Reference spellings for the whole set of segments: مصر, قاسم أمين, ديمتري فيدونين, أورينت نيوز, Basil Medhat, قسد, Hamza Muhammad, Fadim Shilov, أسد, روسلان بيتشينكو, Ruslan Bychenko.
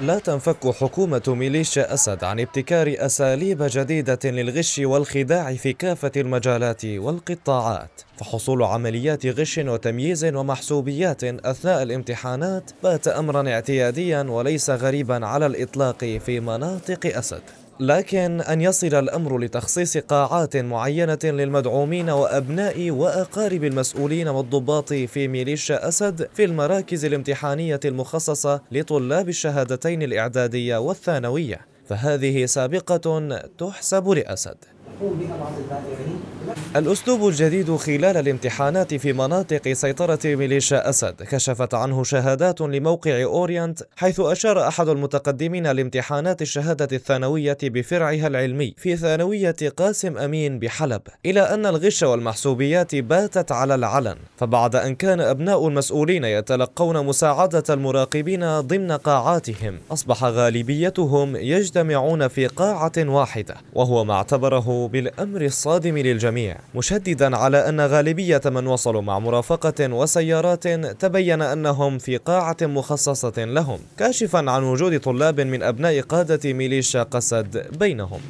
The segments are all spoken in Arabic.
لا تنفك حكومة ميليشيا أسد عن ابتكار أساليب جديدة للغش والخداع في كافة المجالات والقطاعات، فحصول عمليات غش وتمييز ومحسوبيات أثناء الامتحانات بات أمرا اعتياديا وليس غريبا على الإطلاق في مناطق أسد. لكن أن يصل الأمر لتخصيص قاعات معينة للمدعومين وأبناء وأقارب المسؤولين والضباط في ميليشيا أسد في المراكز الامتحانية المخصصة لطلاب الشهادتين الإعدادية والثانوية، فهذه سابقة تحسب لأسد. الأسلوب الجديد خلال الامتحانات في مناطق سيطرة ميليشيا أسد كشفت عنه شهادات لموقع أورينت، حيث أشار أحد المتقدمين لامتحانات الشهادة الثانوية بفرعها العلمي في ثانوية قاسم أمين بحلب إلى أن الغش والمحسوبيات باتت على العلن، فبعد أن كان أبناء المسؤولين يتلقون مساعدة المراقبين ضمن قاعاتهم، أصبح غالبيتهم يجتمعون في قاعة واحدة، وهو ما اعتبره بالأمر الصادم للجميع، مشددا على أن غالبية من وصلوا مع مرافقة وسيارات تبين أنهم في قاعة مخصصة لهم، كاشفا عن وجود طلاب من أبناء قادة ميليشيا قسد بينهم.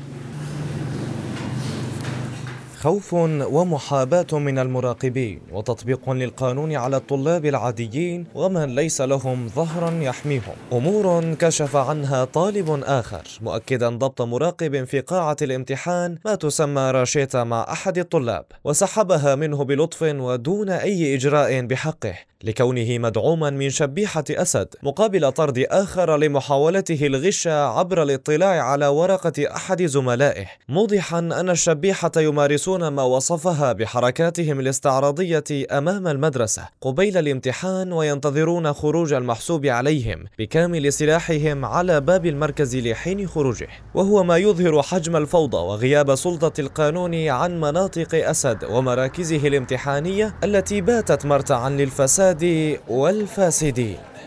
خوف ومحاباة من المراقبين وتطبيق للقانون على الطلاب العاديين ومن ليس لهم ظهرا يحميهم، أمور كشف عنها طالب آخر مؤكدا ضبط مراقب في قاعة الامتحان ما تسمى راشيتا مع أحد الطلاب، وسحبها منه بلطف ودون أي إجراء بحقه لكونه مدعوما من شبيحة أسد، مقابل طرد آخر لمحاولته الغش عبر الاطلاع على ورقة أحد زملائه، موضحا أن الشبيحة يمارسون ما وصفها بحركاتهم الاستعراضية أمام المدرسة قبيل الامتحان، وينتظرون خروج المحسوب عليهم بكامل سلاحهم على باب المركز لحين خروجه، وهو ما يظهر حجم الفوضى وغياب سلطة القانون عن مناطق أسد ومراكزه الامتحانية التي باتت مرتعا للفساد والفاسدين.